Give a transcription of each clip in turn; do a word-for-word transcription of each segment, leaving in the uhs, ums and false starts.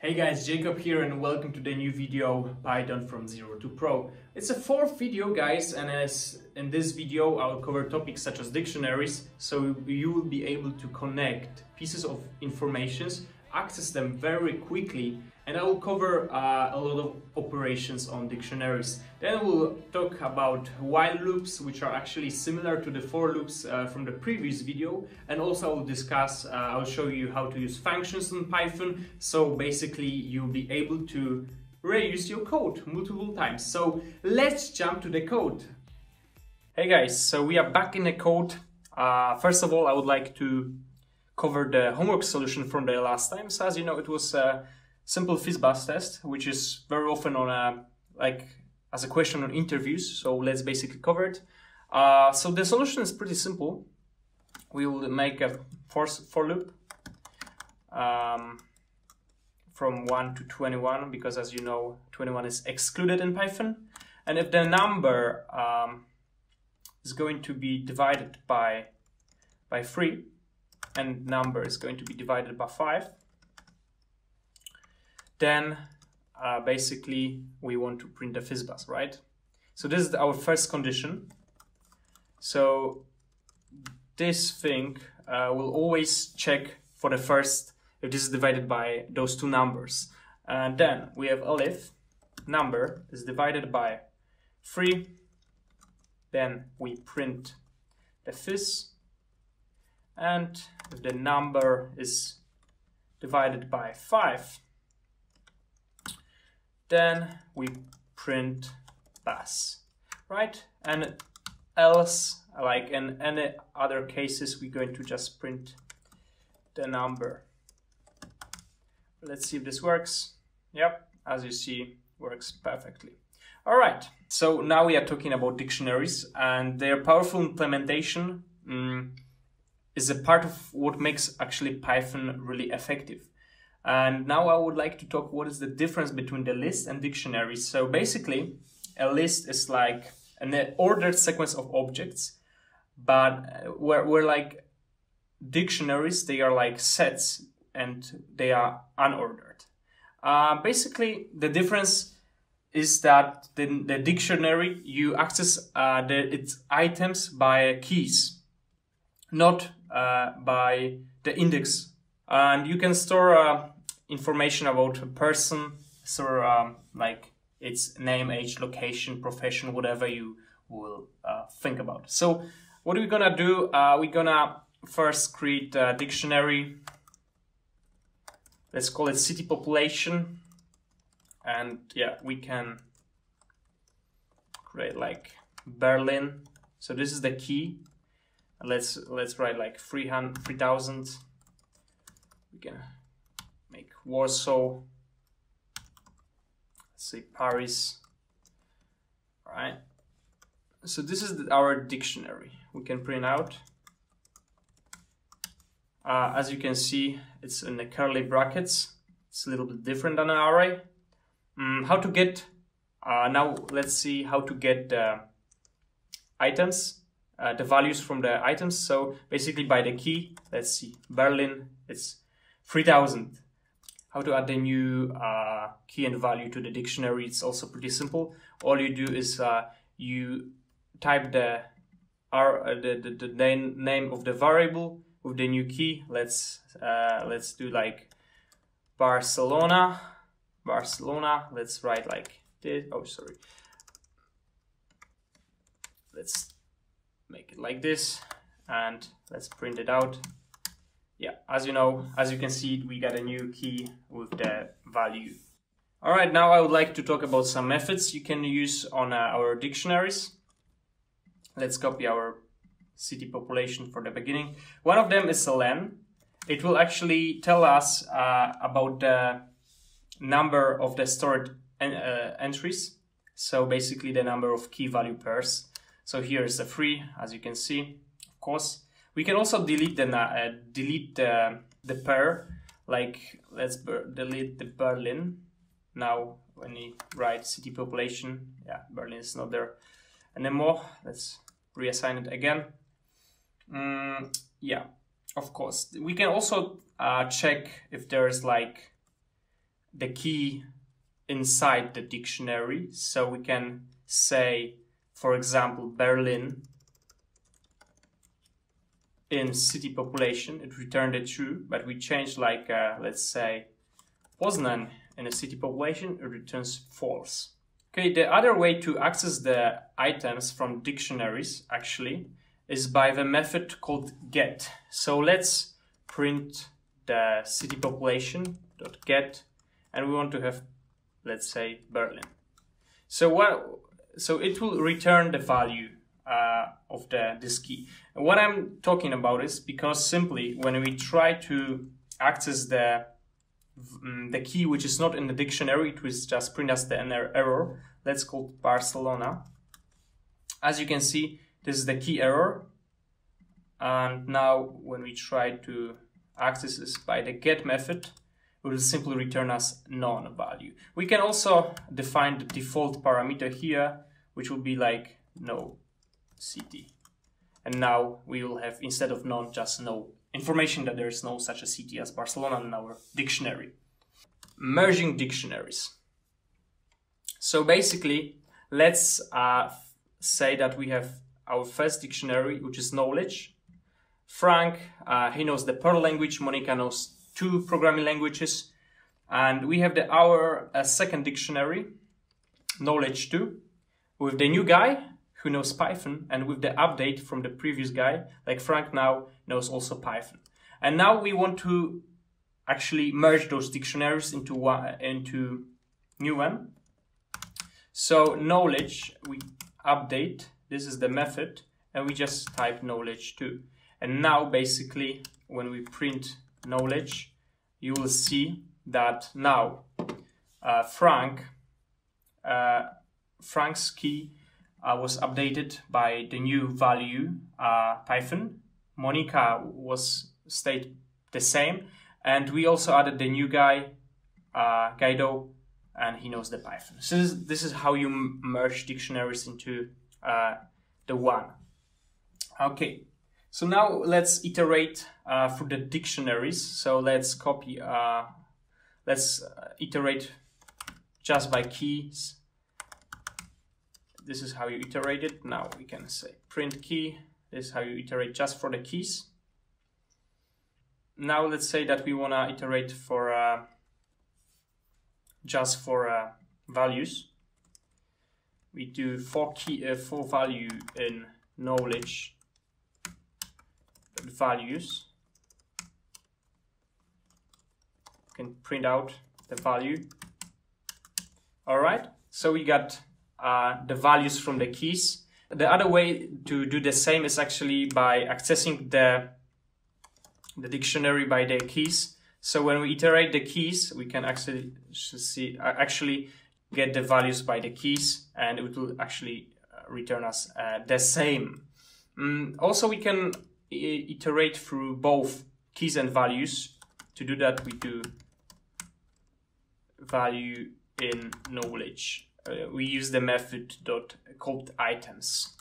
Hey guys, Jacob here and welcome to the new video, Python from zero to pro. It's a fourth video guys, and as in this video I'll cover topics such as dictionaries, so you will be able to connect pieces of information, access them very quickly, and I will cover uh, a lot of operations on dictionaries. Then we'll talk about while loops, which are actually similar to the for loops uh, from the previous video, and also I'll discuss, uh, I'll show you how to use functions in Python, so basically you'll be able to reuse your code multiple times. So let's jump to the code. Hey guys, so we are back in the code. Uh, first of all, I would like to cover the homework solution from the last time. So as you know, it was a simple FizzBuzz test, which is very often on a like as a question on interviews. So let's basically cover it. Uh, so the solution is pretty simple. We will make a for, for loop um, from one to twenty-one, because as you know, twenty-one is excluded in Python. And if the number um, is going to be divided by by three, and number is going to be divided by five, then uh, basically we want to print the FizzBuzz, right? So this is our first condition. So this thing uh, will always check for the first, if this is divided by those two numbers. And then we have elif, number is divided by three, then we print the fizz, and if the number is divided by five, then we print buzz, right? And else, like in any other cases, we're going to just print the number. Let's see if this works. Yep, as you see, works perfectly. All right, so now we are talking about dictionaries and their powerful implementation. Mm, is a part of what makes actually Python really effective. And now I would like to talk what is the difference between the list and dictionaries. So basically, a list is like an ordered sequence of objects, but where, where like dictionaries, they are like sets and they are unordered. Uh, basically, the difference is that in the dictionary, you access uh, the, its items by keys, not Uh, by the index, and you can store uh, information about a person, so um, like its name, age, location, profession, whatever you will uh, think about. So what are we gonna do? Uh, we're gonna first create a dictionary. Let's call it city population, and yeah, we can create like Berlin. So this is the key. Let's let's write like three hundred, three thousand. We can make Warsaw. Let's say Paris. All right. So this is our dictionary. We can print out. Uh, as you can see, it's in the curly brackets. It's a little bit different than an array. Um, how to get? Uh, now let's see how to get uh, items. Uh, the values from the items. So basically by the key, let's see, Berlin, it's three thousand. How to add the new uh, key and value to the dictionary, it's also pretty simple. All you do is uh, you type the, R, uh, the, the, the name of the variable with the new key. Let's, uh, let's do like Barcelona, Barcelona, let's write like this, oh sorry. Let's make it like this and let's print it out. Yeah, as you know, as you can see, we got a new key with the value. All right, now I would like to talk about some methods you can use on uh, our dictionaries. Let's copy our city population for the beginning. One of them is a len. It will actually tell us uh, about the number of the stored en uh, entries. So basically the number of key value pairs. So here is the three, as you can see. Of course, we can also delete the uh, delete the, the pair. Like let's delete the Berlin. Now when you write city population, yeah, Berlin is not there anymore. Let's reassign it again. Mm, yeah, of course, we can also uh, check if there is like the key inside the dictionary. So we can say, for example, Berlin in city population, it returned a true, but we changed like, uh, let's say, Poznan in a city population, it returns false. Okay, the other way to access the items from dictionaries actually is by the method called get. So let's print the city population dot get, and we want to have, let's say, Berlin. So what? So it will return the value uh, of the this key. And what I'm talking about is because simply when we try to access the the key which is not in the dictionary, it will just print us the error. Let's call it Barcelona. As you can see, this is the key error. And now when we try to access this by the get method, it will simply return us none value. We can also define the default parameter here, which will be like no city. And now we will have, instead of none, just no information that there is no such a city as Barcelona in our dictionary. Merging dictionaries. So basically, let's uh, say that we have our first dictionary, which is knowledge. Frank, uh, he knows the Perl language. Monica knows two programming languages. And we have the our uh, second dictionary, knowledge two, with the new guy who knows Python, and with the update from the previous guy, like Frank now knows also Python. And now we want to actually merge those dictionaries into one, into new one. So knowledge, we update, this is the method, and we just type knowledge too. And now basically when we print knowledge, you will see that now uh, Frank, uh, Frank's key Uh, was updated by the new value uh, Python. Monica was stayed the same, and we also added the new guy uh, Guido, and he knows the Python. So this, this is how you merge dictionaries into uh, the one. Okay, so now let's iterate uh, through the dictionaries. So let's copy, uh, let's uh, iterate just by keys. This is how you iterate it. Now we can say print key. This is how you iterate just for the keys. Now let's say that we want to iterate for uh, just for uh, values. We do for key uh, for value in knowledge values. You can print out the value. All right. So we got Uh, the values from the keys. The other way to do the same is actually by accessing the the dictionary by the keys. So when we iterate the keys, we can actually see actually get the values by the keys, and it will actually return us uh, the same. Mm, also, we can iterate through both keys and values. To do that, we do value in knowledge. Uh, we use the method dot called items,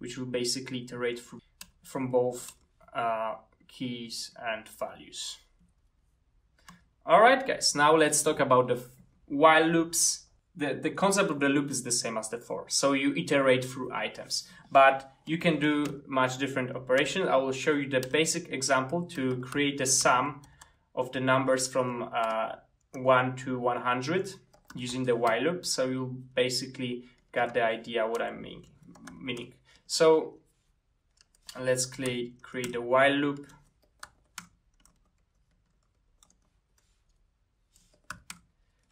which will basically iterate from, from both uh, keys and values. All right, guys, now let's talk about the while loops. The, the concept of the loop is the same as the for. So you iterate through items, but you can do much different operations. I will show you the basic example to create a sum of the numbers from uh, one to one hundred. Using the while loop, so you basically got the idea what I'm meaning. So let's create create a while loop.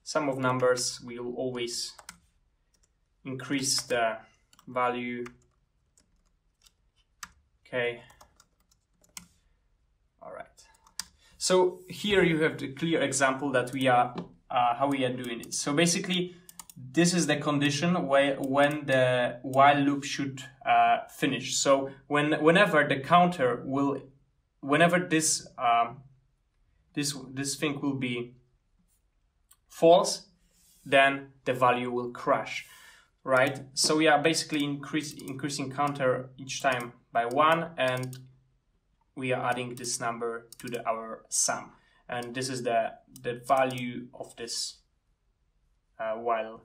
Sum of numbers will always increase the value. Okay. All right. So here you have the clear example that we are. Uh, how we are doing it. So basically, this is the condition where when the while loop should uh, finish. So when whenever the counter will, whenever this um, this this thing will be false, then the value will crash, right? So we are basically increase, increasing counter each time by one, and we are adding this number to the, our sum. and this is the the value of this uh, while.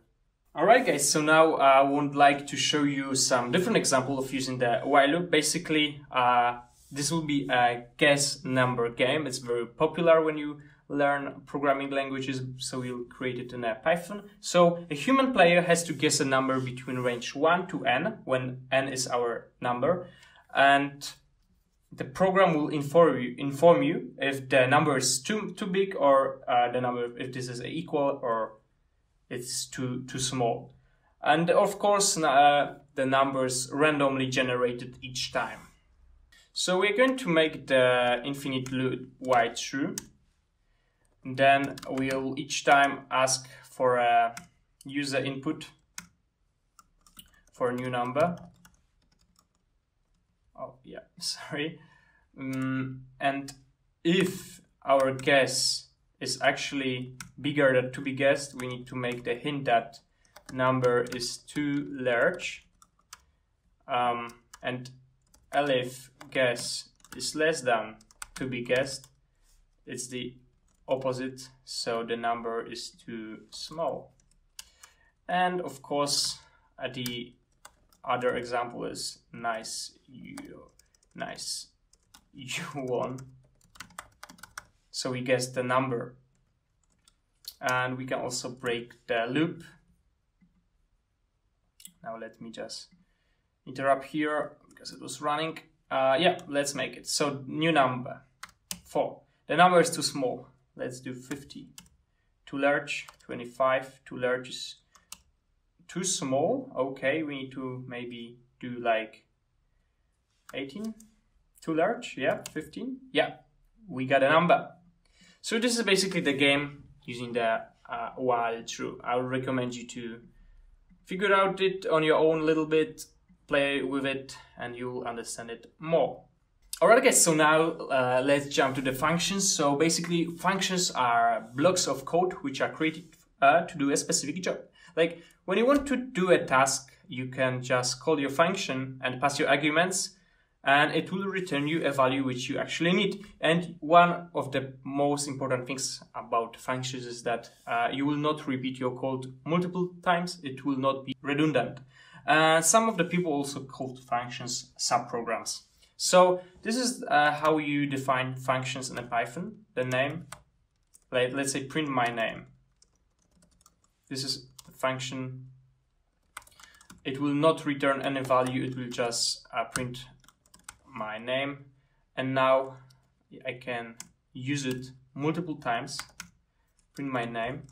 Alright guys, so now I would like to show you some different example of using the while loop. Basically, uh, this will be a guess number game. It's very popular when you learn programming languages, so we'll create it in a Python. So a human player has to guess a number between range one to n, when n is our number, and the program will inform you, inform you if the number is too, too big, or uh, the number, if this is equal or it's too too small. And of course uh, the numbers randomly generated each time. So we're going to make the infinite loop y true. Then we'll each time ask for a user input for a new number. Oh yeah, sorry. Um, and if our guess is actually bigger than to be guessed, we need to make the hint that number is too large. Um, and elif guess is less than to be guessed, it's the opposite, so the number is too small. And of course uh, the other example is nice you nice you won, so we guess the number. And we can also break the loop. Now let me just interrupt here because it was running. Uh, yeah, let's make it. So new number four. The number is too small. Let's do fifty. Too large, twenty-five. Too large is too small. Okay, we need to maybe do like eighteen. Too large, yeah, fifteen. Yeah, we got a number. So this is basically the game using the uh, while true. I would recommend you to figure out it on your own a little bit, play with it, and you'll understand it more. Alright guys, so now uh, let's jump to the functions. So basically functions are blocks of code which are created uh, to do a specific job. Like when you want to do a task, you can just call your function and pass your arguments, and it will return you a value which you actually need. And one of the most important things about functions is that uh, you will not repeat your code multiple times. It will not be redundant. Uh, some of the people also call functions subprograms. So this is uh, how you define functions in a Python. The name, like, let's say print my name. This is the function. It will not return any value. It will just uh, print my name. And now I can use it multiple times. Print my name.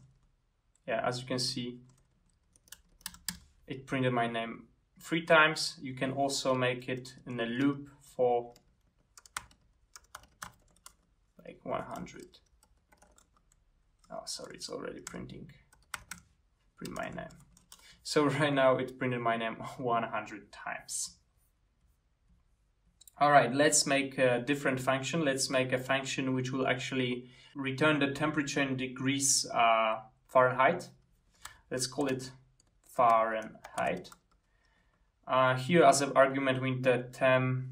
Yeah, as you can see, it printed my name three times. You can also make it in a loop for like one hundred. Oh, sorry, it's already printing. Print my name. So right now it printed my name one hundred times. All right, let's make a different function. Let's make a function which will actually return the temperature in degrees uh, Fahrenheit. Let's call it Fahrenheit. Uh, here as an argument we need the temp,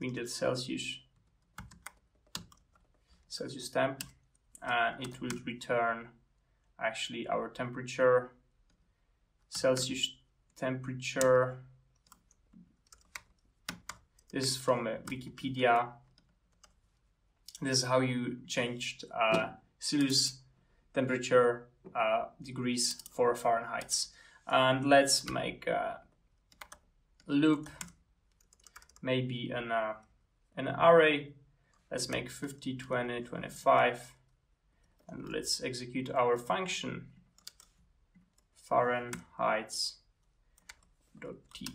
we need Celsius, Celsius temp, and it will return actually our temperature, Celsius temperature. This is from uh, Wikipedia. This is how you changed uh, Celsius temperature uh, degrees for Fahrenheit. And let's make a loop, maybe an uh, an array. Let's make fifty, twenty, twenty-five, and let's execute our function Fahrenheit dot t.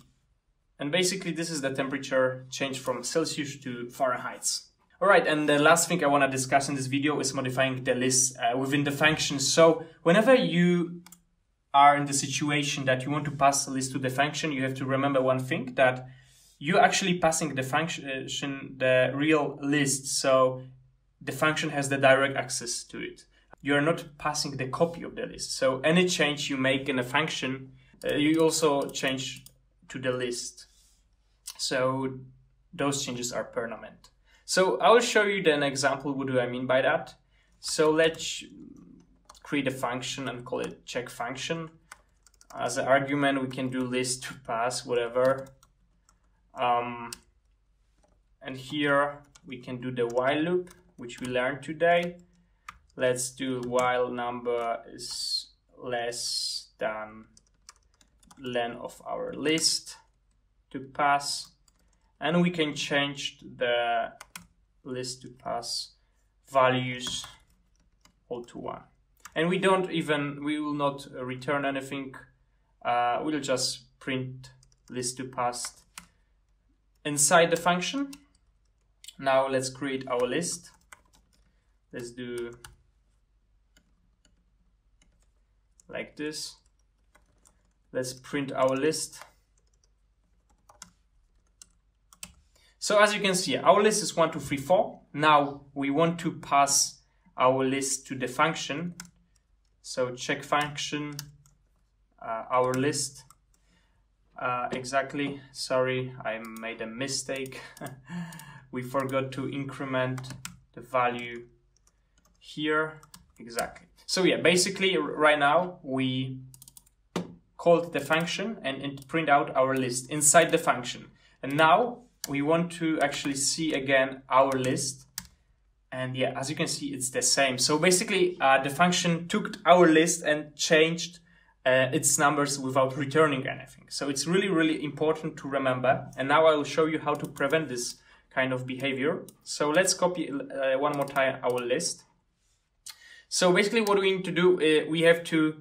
And basically this is the temperature change from Celsius to Fahrenheit. All right, and the last thing I want to discuss in this video is modifying the list uh, within the function. So whenever you are in the situation that you want to pass a list to the function, you have to remember one thing, that you're actually passing the function the real list, so the function has the direct access to it. You are not passing the copy of the list, so any change you make in a function, uh, you also change to the list, so those changes are permanent. So I'll show you then an example. What do I mean by that? So let's create a function and call it check function. As an argument, we can do list to pass, whatever. Um, and here we can do the while loop, which we learned today. Let's do while number is less than len of our list to pass, and we can change the list to pass values all to one, and we don't even we will not return anything. Uh, we'll just print list to pass inside the function. Now let's create our list. Let's do like this. Let's print our list. So as you can see, our list is one, two, three, four. Now we want to pass our list to the function. So check function, uh, our list. Uh, exactly. Sorry, I made a mistake. We forgot to increment the value here. Exactly. So yeah, basically right now we called the function and it print out our list inside the function. And now we want to actually see again our list. And yeah, as you can see, it's the same. So basically uh, the function took our list and changed uh, its numbers without returning anything. So it's really, really important to remember. And now I will show you how to prevent this kind of behavior. So let's copy uh, one more time our list. So basically what we need to do, uh, we have to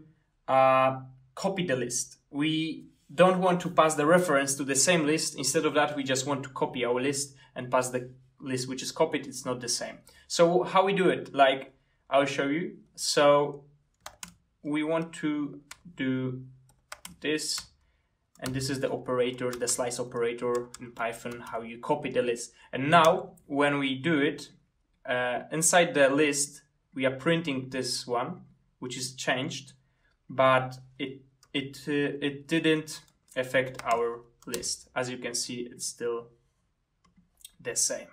uh, copy the list. We don't want to pass the reference to the same list. Instead of that, we just want to copy our list and pass the list which is copied. It's not the same. So how we do it, like I'll show you. So we want to do this, and this is the operator, the slice operator in Python, how you copy the list. And now when we do it, uh, inside the list, we are printing this one, which is changed, but it it uh, it didn't affect our list. As you can see, it's still the same.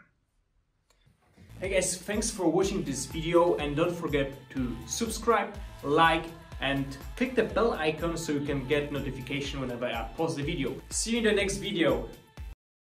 Hey guys, thanks for watching this video, and don't forget to subscribe, like, and click the bell icon so you can get notification whenever I post the video. See you in the next video.